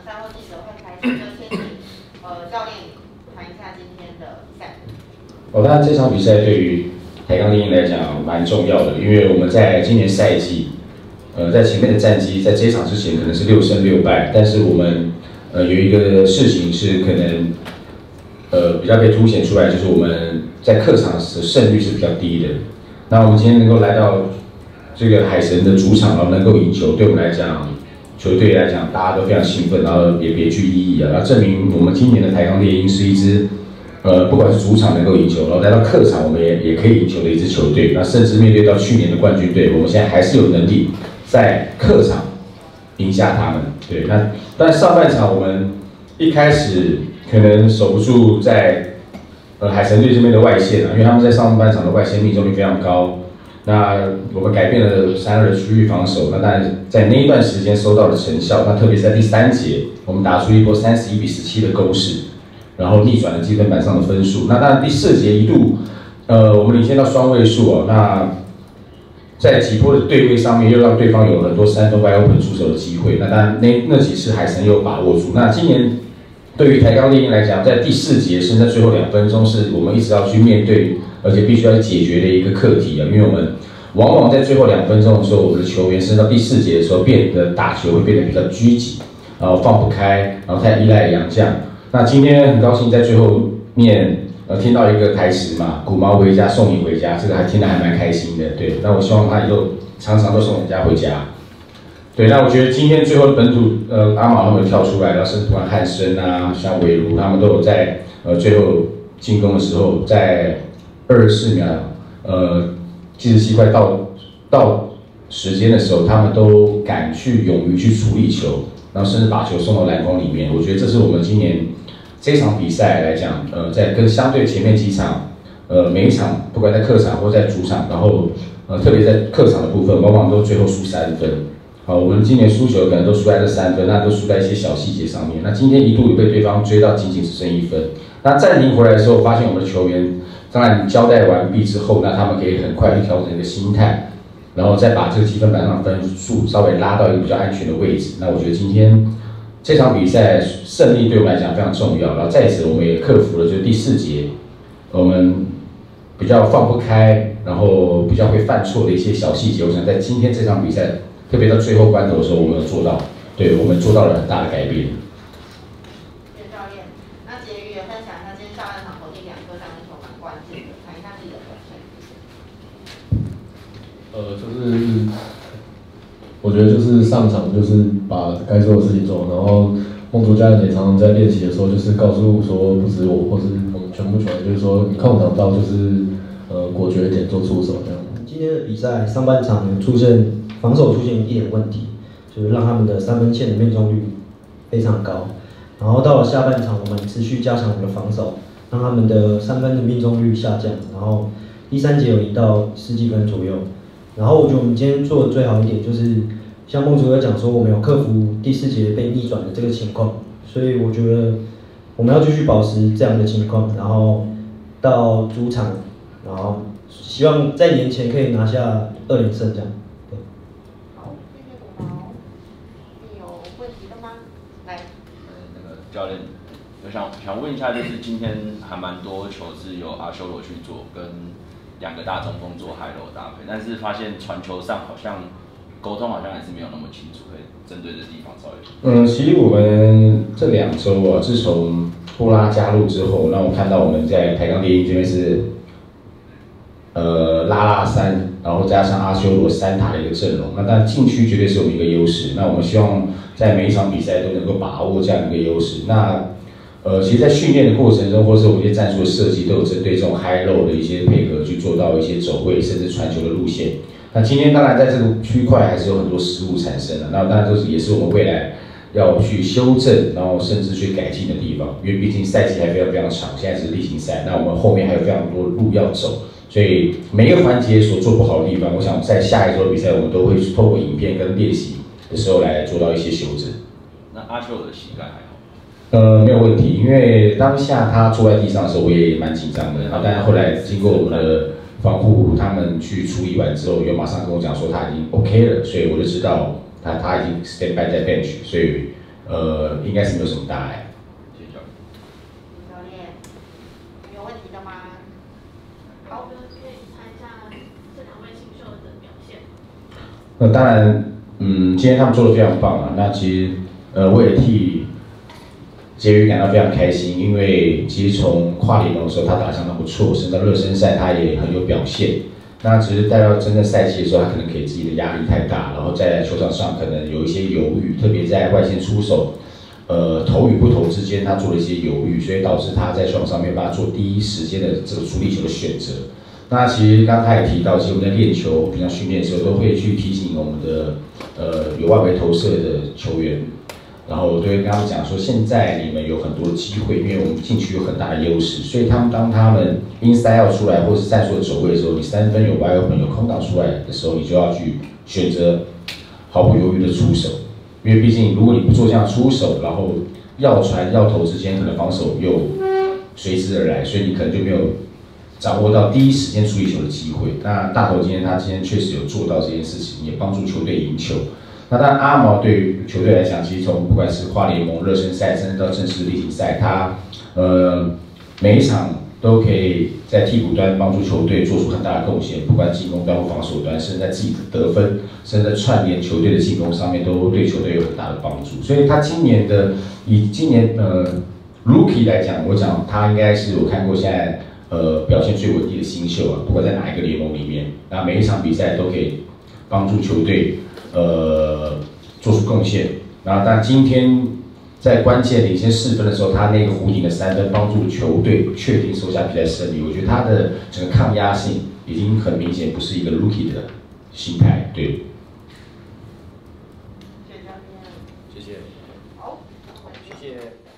厂商或记者会开始，就先请教练谈一下今天的比赛。当然这场比赛对于台钢猎鹰来讲蛮重要的，因为我们在今年赛季，在前面的战绩，在这一场之前可能是6胜6败，但是我们有一个事情是可能比较被凸显出来，就是我们在客场的胜率是比较低的。那我们今天能够来到这个海神的主场，然后能够赢球，对我们来讲，球队来讲，大家都非常兴奋，然后也别具意义啊，然后证明我们今年的台钢猎鹰是一支，不管是主场能够赢球，然后来到客场我们也可以赢球的一支球队。那甚至面对到去年的冠军队，我们现在还是有能力在客场赢下他们。对，那但上半场我们一开始可能守不住在海神队这边的外线啊，因为他们在上半场的外线命中率非常高。那我们改变了3-2的区域防守，那当然在那一段时间收到了成效。那特别是在第3节，我们打出一波31-17的攻势，然后逆转了积分板上的分数。那当然第4节一度，我们领先到双位数哦。那在几波的对位上面，又让对方有很多3分外 open 出手的机会。那当然那几次海神有把握住。那今年对于台钢猎鹰来讲，在第4节剩下最后2分钟，是我们一直要去面对，而且必须要解决的一个课题啊，因为我们往往在最后2分钟的时候，我们的球员升到第4节的时候，变得打球会变得比较拘谨，然后放不开，然后太依赖洋将。那今天很高兴在最后面，听到一个台词嘛，“骨毛回家，送你回家”，这个还听得还蛮开心的。对，那我希望他以后常常都送人家回家。对，那我觉得今天最后本土阿毛他们跳出来了，甚至像汉森啊、像韦如他们都有在最后进攻的时候在24秒，77快到时间的时候，他们都敢去勇于去处理球，然后甚至把球送到篮筐里面。我觉得这是我们今年这场比赛来讲，在跟相对前面几场，每一场不管在客场或在主场，然后特别在客场的部分，往往都最后输3分。好，我们今年输球可能都输在这3分，那都输在一些小细节上面。那今天一度也被对方追到，仅仅只剩1分。那暂停回来的时候，发现我们的球员。当然，交代完毕之后，那他们可以很快去调整一个心态，然后再把这个积分板上分数稍微拉到一个比较安全的位置。那我觉得今天这场比赛胜利对我们来讲非常重要。然后在此，我们也克服了就是第4节我们比较放不开，然后比较会犯错的一些小细节。我想在今天这场比赛，特别到最后关头的时候，我们有做到，对我们做到了很大的改变。就是我觉得就是上场就是把该做的事情做，然后孟竹家人也常常在练习的时候就是告诉说，不止我或是我们全部球员，就是说你空档到就是果决一点做出手这样。今天的比赛上半场防守出现一点问题，就是让他们的3分线的命中率非常高，然后到了下半场我们持续加强我们的防守，让他们的3分的命中率下降，然后第3节有10到10几分左右。然后我觉得我们今天做的最好一点就是，像孟主任讲说，我们有克服第4节被逆转的这个情况，所以我觉得我们要继续保持这样的情况，然后到主场，然后希望在年前可以拿下2连胜这样。对。好，谢谢古毛，你有问题的吗？来。那个教练，我想问一下，就是今天还蛮多球是由阿修罗去做跟。2个大中锋做high low搭配，但是发现传球上好像沟通好像还是没有那么清楚，可以针对的地方稍微。其实我们这2周啊，自从布拉加入之后，让我看到我们在台钢猎鹰这边是，拉3，然后加上阿修罗3塔的一个阵容，那但禁区绝对是我们一个优势，那我们希望在每一场比赛都能够把握这样一个优势。那其实，在训练的过程中，或是我们一些战术的设计，都有针对这种 high low 的一些配合，去做到一些走位，甚至传球的路线。那今天当然在这个区块还是有很多失误产生的，那当然也是我们未来要去修正，然后甚至去改进的地方。因为毕竟赛季还非常长，现在是例行赛，那我们后面还有非常多路要走，所以每一个环节所做不好的地方，我想在下一周比赛，我们都会透过影片跟练习的时候来做到一些修正。那阿修的膝盖还好。没有问题，因为当下他坐在地上的时候，我也蛮紧张的。然后，但是后来经过我们的防护，他们去处理完之后，有马上跟我讲说他已经 OK 了，所以我就知道他已经 stand by 在 bench， 所以应该是没有什么大碍。谢谢教练。教练，有问题的吗？好，可以谈一下这两位新秀的表现。那当然，今天他们做的非常棒啊。那其实，我也替婕妤感到非常开心，因为其实从跨联盟的时候他打得相当不错，甚至热身赛他也很有表现。 那只是带到真正赛季的时候，他可能给自己的压力太大，然后在球场上可能有一些犹豫，特别在外线出手，投与不投之间，他做了一些犹豫，所以导致他在球场上没有办法做第一时间的这个处理球的选择。那其实刚才也提到，其实我们在练球、平常训练的时候，都会去提醒我们的有外围投射的球员，然后我都会跟他们讲说，现在你们有很多机会，因为我们禁区有很大的优势，所以当他们 inside out 出来，或是战术的走位的时候，你三分有 wide open 有空档出来的时候，你就要去选择毫不犹豫的出手，因为毕竟如果你不做这样出手，然后要传要投之间，可能防守又随之而来，所以你可能就没有掌握到第一时间处理球的机会。那大头今天确实有做到这件事情，也帮助球队赢球。 那当然，阿毛对于球队来讲，其实从不管是跨联盟热身赛，甚至到正式例行赛，他每一场都可以在替补端帮助球队做出很大的贡献，不管进攻端或防守端，甚至在自己的得分，甚至在串联球队的进攻上面，都对球队有很大的帮助。所以他以今年Rookie 来讲，我讲他应该是我看过现在表现最稳定的新秀啊，不管在哪一个联盟里面，那每一场比赛都可以帮助球队。 做出贡献，然后但今天在关键领先4分的时候，他那个弧顶的三分帮助球队确定收下比赛胜利。我觉得他的整个抗压性已经很明显，不是一个 rookie 的心态。对。谢谢。好，谢谢。